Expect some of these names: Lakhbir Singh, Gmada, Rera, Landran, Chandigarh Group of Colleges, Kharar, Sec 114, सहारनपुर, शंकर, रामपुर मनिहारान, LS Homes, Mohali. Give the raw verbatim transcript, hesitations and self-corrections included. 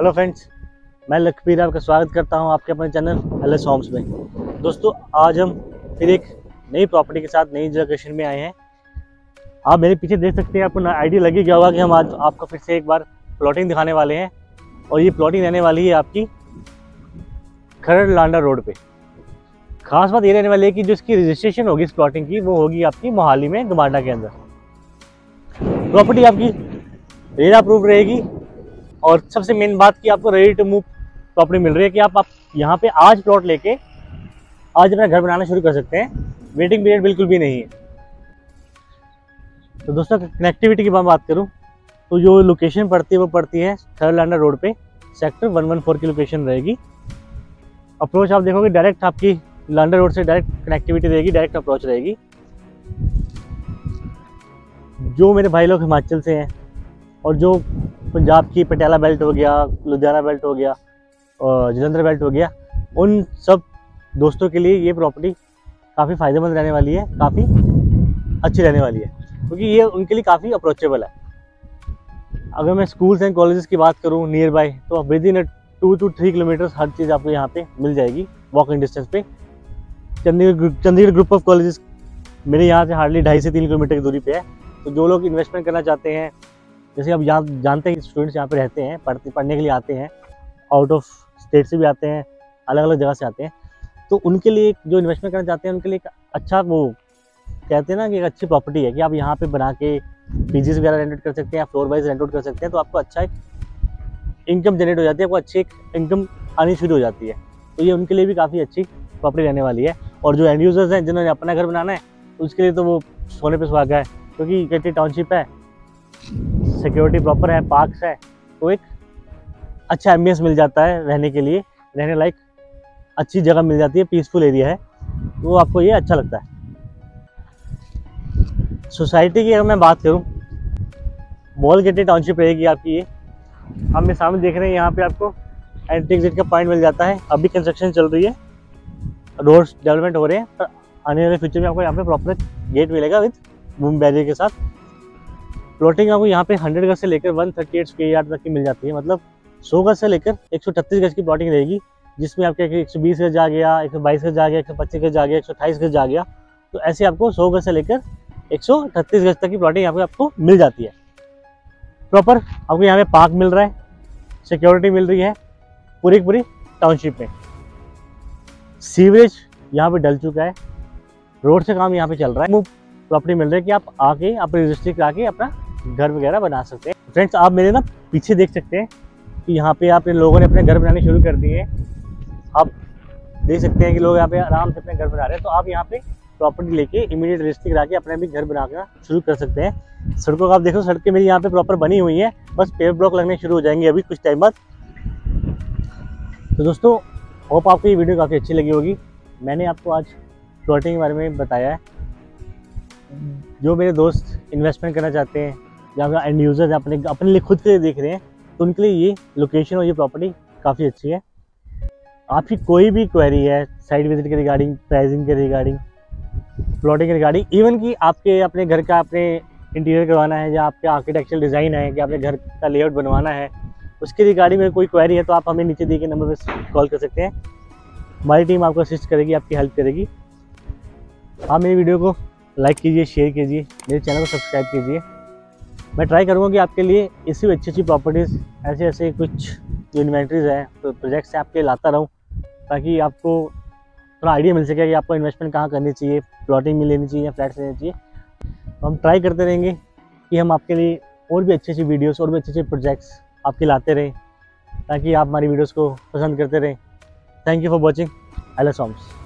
Hello friends, मैं लखबीर आपका स्वागत करता हूं आपके अपने चैनल एल एस होम्स में। दोस्तों, आज हम फिर एक नई प्रॉपर्टी के साथ नई लोकेशन में आए हैं। आप मेरे पीछे देख सकते हैं, आपको आइडिया लग ही गया होगा कि हम आज आपको फिर से एक बार प्लॉटिंग दिखाने वाले हैं। और ये प्लॉटिंग रहने वाली है आपकी खरड़ लांडा रोड पर। खास बात ये रहने वाली है कि जो इसकी रजिस्ट्रेशन होगी इस प्लॉटिंग की, वो होगी आपकी मोहाली में गमाडा के अंदर। प्रॉपर्टी आपकी रेरा अप्रूव रहेगी और सबसे मेन बात कि आपको रेडी टू मूव प्रॉपर्टी मिल रही है कि आप आप यहाँ पे आज प्लॉट लेके आज अपना घर बनाना शुरू कर सकते हैं। वेटिंग पीरियड बिल्कुल भी नहीं है। तो दोस्तों, कनेक्टिविटी की मैं बात करूँ तो जो लोकेशन पड़ती है वो पड़ती है खरड़ लांडा रोड पे, सेक्टर एक सौ चौदह की लोकेशन रहेगी। अप्रोच आप देखोगे डायरेक्ट आपकी लांडा रोड से डायरेक्ट कनेक्टिविटी रहेगी, डायरेक्ट अप्रोच रहेगी। जो मेरे भाई लोग हिमाचल से हैं और जो पंजाब की पटियाला बेल्ट हो गया, लुधियाना बेल्ट हो गया और जलंधर बेल्ट हो गया, उन सब दोस्तों के लिए ये प्रॉपर्टी काफ़ी फ़ायदेमंद रहने वाली है, काफ़ी अच्छी रहने वाली है क्योंकि ये उनके लिए काफ़ी अप्रोचेबल है। अगर मैं स्कूल्स एंड कॉलेजेस की बात करूँ नियर बाय, तो within two two three kilometres हर चीज़ आपको यहाँ पे मिल जाएगी वॉकिंग डिस्टेंस पे। Chandigarh Chandigarh group of colleges मेरे यहाँ से हार्डली ढाई से तीन किलोमीटर की दूरी पे है। तो जो लोग इन्वेस्टमेंट करना चाहते हैं, जैसे आप यहाँ जानते हैं स्टूडेंट्स यहाँ पे रहते हैं, पढ़ते पढ़ने के लिए आते हैं, आउट ऑफ स्टेट से भी आते हैं, अलग अलग जगह से आते हैं, तो उनके लिए जो इन्वेस्टमेंट करना चाहते हैं उनके लिए एक अच्छा, वो कहते हैं ना कि एक अच्छी प्रॉपर्टी है कि आप यहाँ पे बना के पीजीज वगैरह रेंट आउट कर सकते हैं, फ्लोर वाइज रेंट आउट कर सकते हैं। तो आपको अच्छा एक इनकम जनरेट हो जाती है, आपको अच्छी एक इनकम आनी शुरू हो जाती है। तो ये उनके लिए भी काफ़ी अच्छी प्रॉपर्टी रहने वाली है। और जो एंड यूज़र्स हैं जिन्होंने अपना घर बनाना है, उसके लिए तो वो सोने पर सुहागा है क्योंकि गट्टी टाउनशिप है, सिक्योरिटी प्रॉपर है, पार्क्स है, तो एक अच्छा एम्बियंस मिल जाता है रहने के लिए, रहने लायक अच्छी जगह मिल जाती है, पीसफुल एरिया है, तो आपको ये अच्छा लगता है। सोसाइटी की अगर मैं बात करूं, बॉलगेट टाउनशिप रहेगी आपकी ये। आप मेरे सामने देख रहे हैं, यहाँ पे आपको एंट्री एग्जिट का पॉइंट मिल जाता है। अभी कंस्ट्रक्शन चल रही है, रोड्स डेवलपमेंट हो रहे हैं, पर आने वाले फ्यूचर में आपको यहाँ पे प्रॉपर गेट मिलेगा विद बूम बैरियर के साथ। प्लॉटिंग आपको यहाँ पे हंड्रेड गज से लेकर एक सौ अड़तीस स्क्वायर यार्ड तक की मिल जाती है, मतलब सौ गज से लेकर एक सौ अड़तीस गज की प्लॉटिंग रहेगी, जिसमें आपके एक सौ बीस गज आ गया, एक सौ बाईस गज आ गया, एक सौ पच्चीस गज आ गया, एक सौ अट्ठाईस गज आ गया। तो ऐसे आपको सौ गज से लेकर एक सौ अड़तीस गज तक की प्लॉटिंग यहाँ पे आपको मिल जाती है। प्रॉपर आपको यहाँ पे पार्क मिल रहा है, सिक्योरिटी मिल रही है पूरी पूरी टाउनशिप में। सीवरेज यहाँ पे डल चुका है, रोड से काम यहाँ पे चल रहा है, प्रॉपर्टी मिल रही है कि आप आके अपने रजिस्ट्री करा के अपना घर वगैरह बना सकते हैं। फ्रेंड्स, आप मेरे ना पीछे देख सकते हैं कि यहाँ पे आप लोगों ने अपने घर बनाने शुरू कर दिए हैं। आप देख सकते हैं कि लोग यहाँ पे आराम से अपने घर बना रहे हैं। तो आप यहाँ पे प्रॉपर्टी लेके इमीडिएट रजिस्ट्री करा के अपने भी घर बनाना शुरू कर सकते हैं। सड़कों का आप देखो, सड़कें मेरी यहाँ पे प्रॉपर बनी हुई है, बस पेवर ब्लॉक लगने शुरू हो जाएंगे अभी कुछ टाइम बाद। तो दोस्तों, होप आपको ये वीडियो काफ़ी अच्छी लगी होगी। मैंने आपको आज प्लॉटिंग के बारे में बताया है। जो मेरे दोस्त इन्वेस्टमेंट करना चाहते हैं या एंड यूज़र्स अपने अपने लिए खुद के लिए देख रहे हैं, तो उनके लिए ये लोकेशन और ये प्रॉपर्टी काफ़ी अच्छी है। आपकी कोई भी क्वेरी है साइट विजिट के रिगार्डिंग, प्राइसिंग के रिगार्डिंग, प्लॉटिंग के रिगार्डिंग, इवन कि आपके अपने घर का अपने इंटीरियर करवाना है या आपके आर्किटेक्चरल डिज़ाइन है कि आपने घर का लेआउट बनवाना है, उसके रिगार्डिंग में कोई क्वेरी है तो आप हमें नीचे दिए गए नंबर पर कॉल कर सकते हैं। हमारी टीम आपको असिस्ट करेगी, आपकी हेल्प करेगी। आप मेरी वीडियो को लाइक कीजिए, शेयर कीजिए, मेरे चैनल को सब्सक्राइब कीजिए। मैं ट्राई करूँगा कि आपके लिए इसी भी अच्छी अच्छी प्रॉपर्टीज़, ऐसे ऐसे कुछ जो इन्वेंट्रीज़ हैं, तो प्रोजेक्ट्स हैं, आपके लाता रहूँ ताकि आपको थोड़ा आइडिया मिल सके कि आपको इन्वेस्टमेंट कहाँ करनी चाहिए, प्लॉटिंग में लेनी चाहिए या फ्लैट्स लेनी चाहिए। तो हम ट्राई करते रहेंगे कि हम आपके लिए और भी अच्छी अच्छी वीडियोज़ और भी अच्छे अच्छे प्रोजेक्ट्स आपके लाते रहें ताकि आप हमारी वीडियोज़ को पसंद करते रहें। Thank you for watching L S Holmes.